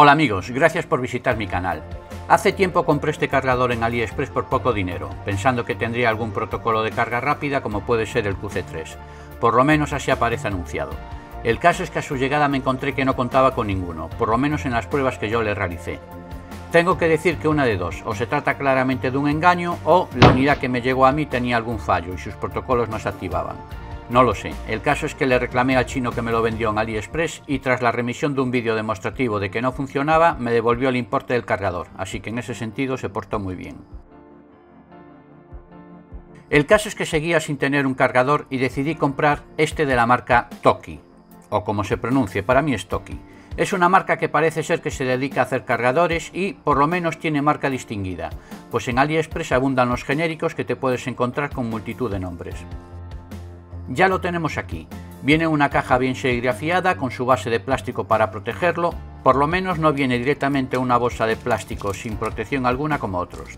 Hola amigos, gracias por visitar mi canal. Hace tiempo compré este cargador en AliExpress por poco dinero, pensando que tendría algún protocolo de carga rápida como puede ser el QC3, por lo menos así aparece anunciado. El caso es que a su llegada me encontré que no contaba con ninguno, por lo menos en las pruebas que yo le realicé. Tengo que decir que una de dos, o se trata claramente de un engaño o la unidad que me llegó a mí tenía algún fallo y sus protocolos no se activaban. No lo sé, el caso es que le reclamé al chino que me lo vendió en AliExpress y tras la remisión de un vídeo demostrativo de que no funcionaba, me devolvió el importe del cargador, así que en ese sentido se portó muy bien. El caso es que seguía sin tener un cargador y decidí comprar este de la marca Toocki, o como se pronuncie, para mí es Toocki. Es una marca que parece ser que se dedica a hacer cargadores y, por lo menos, tiene marca distinguida, pues en AliExpress abundan los genéricos que te puedes encontrar con multitud de nombres. Ya lo tenemos aquí. Viene una caja bien serigrafiada con su base de plástico para protegerlo, por lo menos no viene directamente una bolsa de plástico sin protección alguna como otros.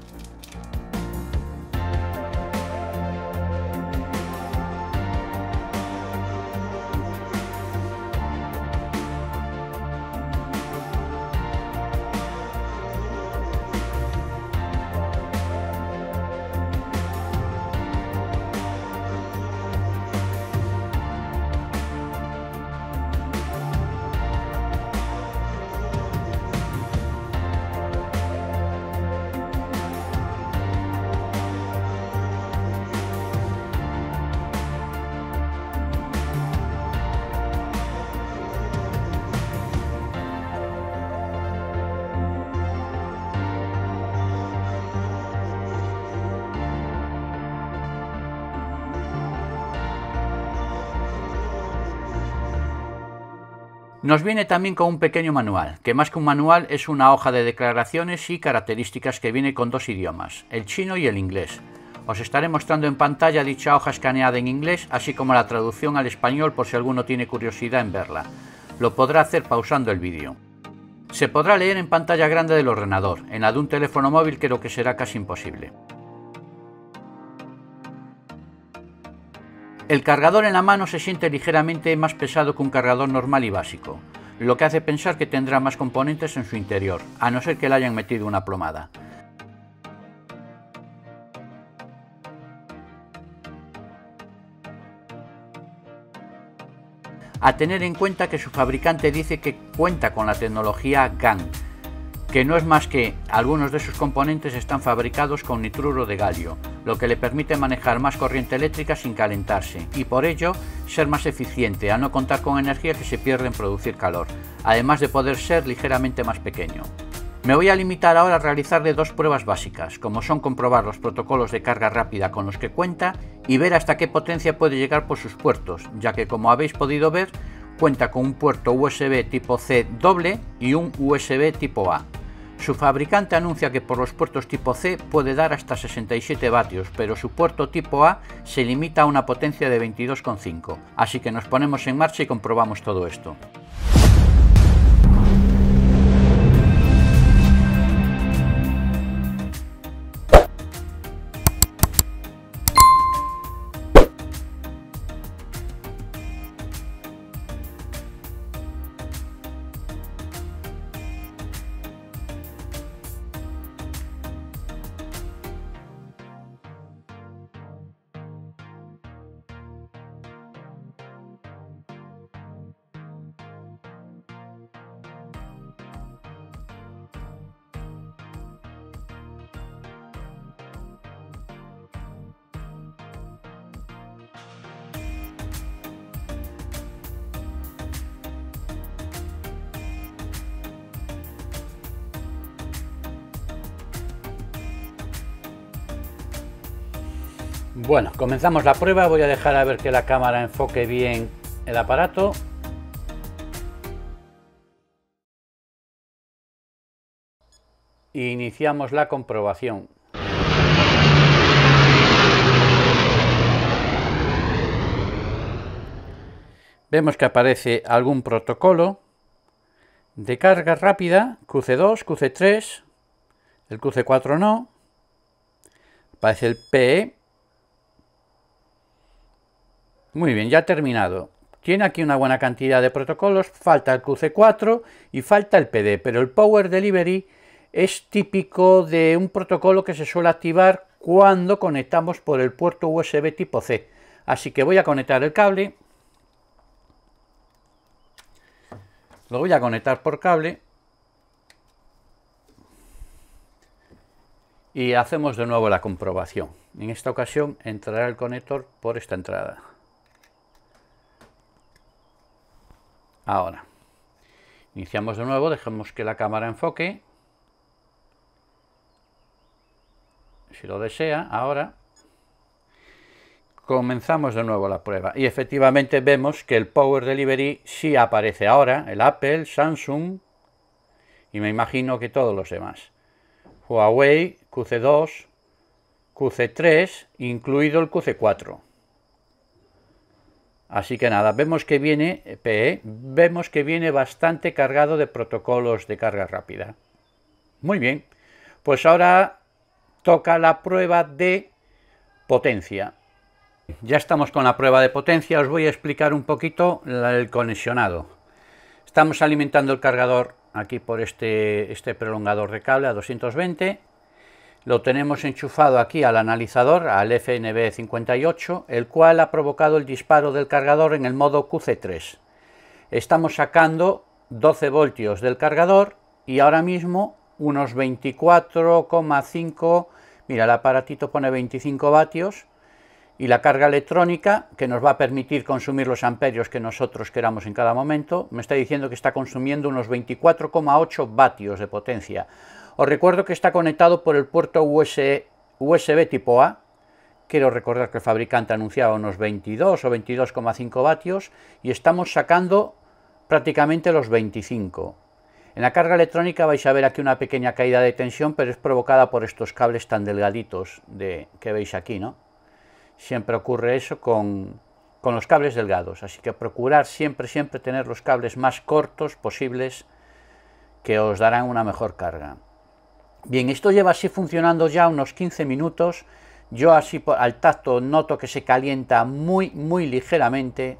Nos viene también con un pequeño manual, que más que un manual es una hoja de declaraciones y características que viene con dos idiomas, el chino y el inglés. Os estaré mostrando en pantalla dicha hoja escaneada en inglés, así como la traducción al español por si alguno tiene curiosidad en verla. Lo podrá hacer pausando el vídeo. Se podrá leer en pantalla grande del ordenador, en la de un teléfono móvil creo que será casi imposible. El cargador en la mano se siente ligeramente más pesado que un cargador normal y básico, lo que hace pensar que tendrá más componentes en su interior, a no ser que le hayan metido una plomada. A tener en cuenta que su fabricante dice que cuenta con la tecnología GAN, que no es más que algunos de sus componentes están fabricados con nitruro de galio, lo que le permite manejar más corriente eléctrica sin calentarse y por ello ser más eficiente al no contar con energía que se pierde en producir calor, además de poder ser ligeramente más pequeño. Me voy a limitar ahora a realizarle dos pruebas básicas, como son comprobar los protocolos de carga rápida con los que cuenta y ver hasta qué potencia puede llegar por sus puertos, ya que como habéis podido ver, cuenta con un puerto USB tipo C doble y un USB tipo A. Su fabricante anuncia que por los puertos tipo C puede dar hasta 67 vatios, pero su puerto tipo A se limita a una potencia de 22,5. Así que nos ponemos en marcha y comprobamos todo esto. Bueno, comenzamos la prueba, voy a dejar a ver que la cámara enfoque bien el aparato. Iniciamos la comprobación. Vemos que aparece algún protocolo de carga rápida, QC2, QC3, el QC4 no, aparece el PE. Muy bien, ya terminado. Tiene aquí una buena cantidad de protocolos, falta el QC4 y falta el PD, pero el Power Delivery es típico de un protocolo que se suele activar cuando conectamos por el puerto USB tipo C. Así que voy a conectar el cable, lo voy a conectar por cable y hacemos de nuevo la comprobación. En esta ocasión entrará el conector por esta entrada. Ahora iniciamos de nuevo, dejemos que la cámara enfoque si lo desea. Ahora comenzamos de nuevo la prueba y efectivamente vemos que el Power Delivery sí aparece ahora, el Apple, Samsung y me imagino que todos los demás, Huawei, QC2, QC3, incluido el QC4. Así que nada, vemos que viene PE, vemos que viene bastante cargado de protocolos de carga rápida. Muy bien, pues ahora toca la prueba de potencia. Ya estamos con la prueba de potencia, os voy a explicar un poquito el conexionado. Estamos alimentando el cargador aquí por este prolongador de cable a 220, lo tenemos enchufado aquí al analizador, al FNB58, el cual ha provocado el disparo del cargador en el modo QC3. Estamos sacando 12 voltios del cargador y ahora mismo unos 24,5, mira, el aparatito pone 25 vatios, y la carga electrónica, que nos va a permitir consumir los amperios que nosotros queramos en cada momento, me está diciendo que está consumiendo unos 24,8 vatios de potencia. Os recuerdo que está conectado por el puerto USB tipo A, quiero recordar que el fabricante anunciaba unos 22 o 22,5 vatios, y estamos sacando prácticamente los 25. En la carga electrónica vais a ver aquí una pequeña caída de tensión, pero es provocada por estos cables tan delgaditos que veis aquí, ¿no? Siempre ocurre eso con los cables delgados, así que procurar siempre tener los cables más cortos posibles, que os darán una mejor carga. Bien, esto lleva así funcionando ya unos 15 minutos, yo así al tacto noto que se calienta muy ligeramente,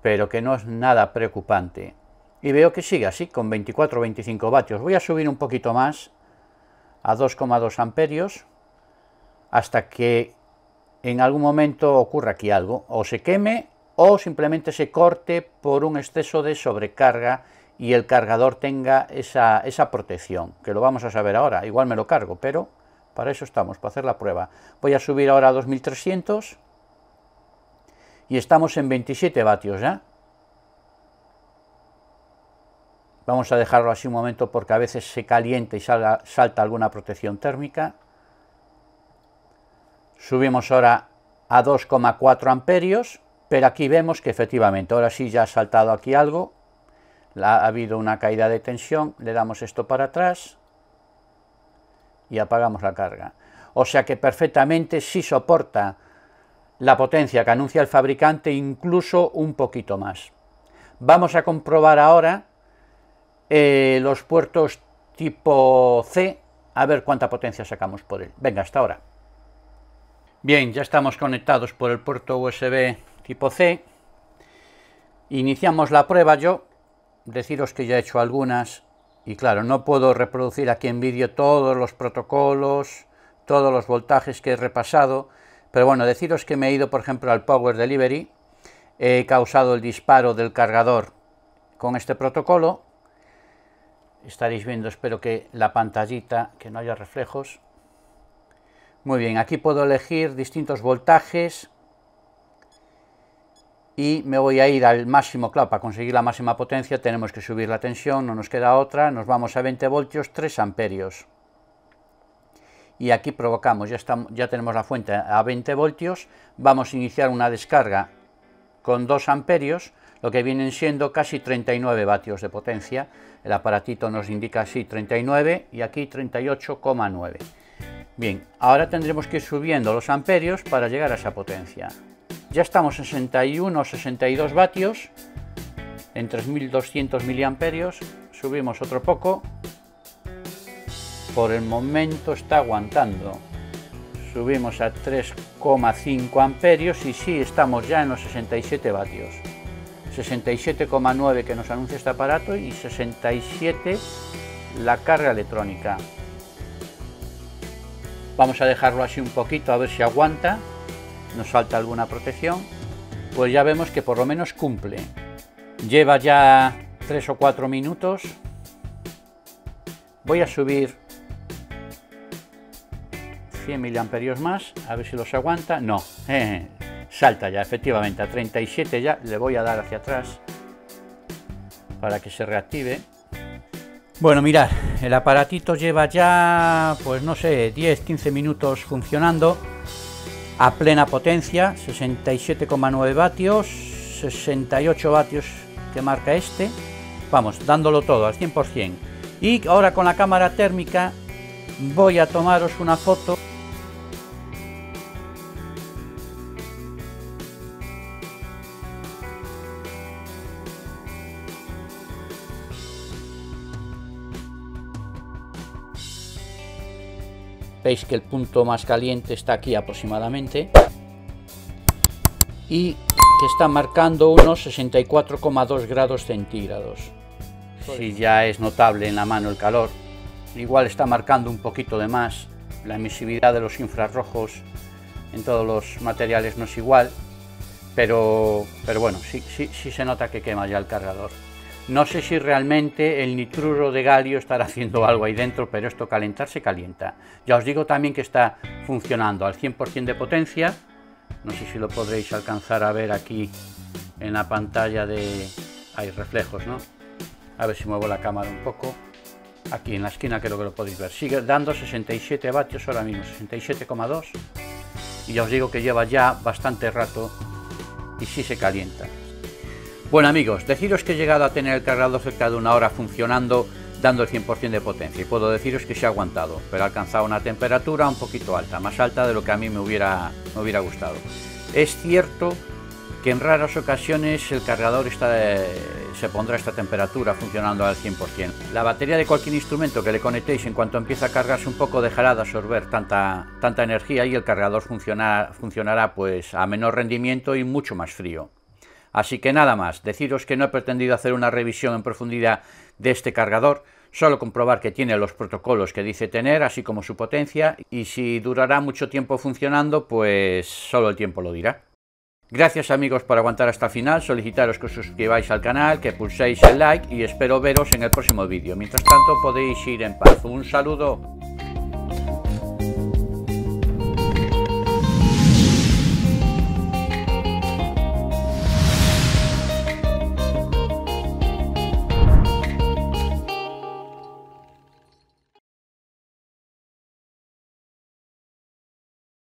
pero que no es nada preocupante. Y veo que sigue así, con 24 o 25 vatios, voy a subir un poquito más, a 2,2 amperios, hasta que en algún momento ocurra aquí algo, o se queme o simplemente se corte por un exceso de sobrecarga y el cargador tenga esa protección, que lo vamos a saber ahora. Igual me lo cargo, pero para eso estamos, para hacer la prueba. Voy a subir ahora a 2300 y estamos en 27 vatios ya. Vamos a dejarlo así un momento porque a veces se calienta y salta alguna protección térmica. Subimos ahora a 2,4 amperios, pero aquí vemos que efectivamente, ahora sí ya ha saltado aquí algo, ha habido una caída de tensión, le damos esto para atrás y apagamos la carga. O sea que perfectamente sí soporta la potencia que anuncia el fabricante, incluso un poquito más. Vamos a comprobar ahora los puertos tipo C, a ver cuánta potencia sacamos por él. Venga, hasta ahora. Bien, ya estamos conectados por el puerto USB tipo C, iniciamos la prueba. Yo deciros que ya he hecho algunas y claro, no puedo reproducir aquí en vídeo todos los protocolos, todos los voltajes que he repasado, pero bueno, deciros que me he ido por ejemplo al Power Delivery, he causado el disparo del cargador con este protocolo, estaréis viendo, espero que la pantallita, que no haya reflejos. Muy bien, aquí puedo elegir distintos voltajes y me voy a ir al máximo, claro, para conseguir la máxima potencia tenemos que subir la tensión, no nos queda otra, nos vamos a 20 voltios, 3 amperios. Y aquí provocamos, ya tenemos la fuente a 20 voltios, vamos a iniciar una descarga con 2 amperios, lo que vienen siendo casi 39 vatios de potencia, el aparatito nos indica así 39 y aquí 38,9. Bien, ahora tendremos que ir subiendo los amperios para llegar a esa potencia. Ya estamos en 61 o 62 vatios, en 3200 miliamperios, subimos otro poco. Por el momento está aguantando, subimos a 3,5 amperios y sí, estamos ya en los 67 vatios. 67,9 que nos anuncia este aparato y 67 la carga electrónica. Vamos a dejarlo así un poquito a ver si aguanta, nos falta alguna protección. Pues ya vemos que por lo menos cumple. Lleva ya 3 o 4 minutos. Voy a subir 100 miliamperios más, a ver si los aguanta. No, salta ya, efectivamente, a 37 ya. Le voy a dar hacia atrás para que se reactive. Bueno, mirad, el aparatito lleva ya, pues no sé, 10-15 minutos funcionando a plena potencia, 67,9 vatios, 68 vatios que marca este. Vamos, dándolo todo al 100%. Y ahora con la cámara térmica voy a tomaros una foto. Veis que el punto más caliente está aquí aproximadamente y que está marcando unos 64,2 grados centígrados. Si ya es notable en la mano el calor, igual está marcando un poquito de más. La emisividad de los infrarrojos en todos los materiales no es igual, pero bueno, sí se nota que quema ya el cargador. No sé si realmente el nitruro de galio estará haciendo algo ahí dentro, pero esto calentarse calienta. Ya os digo también que está funcionando al 100% de potencia. No sé si lo podréis alcanzar a ver aquí en la pantalla de... hay reflejos, ¿no? A ver si muevo la cámara un poco. Aquí en la esquina creo que lo podéis ver. Sigue dando 67 vatios ahora mismo, 67,2. Y ya os digo que lleva ya bastante rato y sí se calienta. Bueno amigos, deciros que he llegado a tener el cargador cerca de una hora funcionando, dando el 100% de potencia, y puedo deciros que se ha aguantado, pero ha alcanzado una temperatura un poquito alta, más alta de lo que a mí me hubiera gustado. Es cierto que en raras ocasiones el cargador se pondrá a esta temperatura funcionando al 100%. La batería de cualquier instrumento que le conectéis, en cuanto empieza a cargarse un poco, dejará de absorber tanta energía y el cargador funcionará pues a menor rendimiento y mucho más frío. Así que nada más, deciros que no he pretendido hacer una revisión en profundidad de este cargador, solo comprobar que tiene los protocolos que dice tener, así como su potencia, y si durará mucho tiempo funcionando, pues solo el tiempo lo dirá. Gracias amigos por aguantar hasta el final, solicitaros que os suscribáis al canal, que pulséis el like y espero veros en el próximo vídeo. Mientras tanto podéis ir en paz. Un saludo.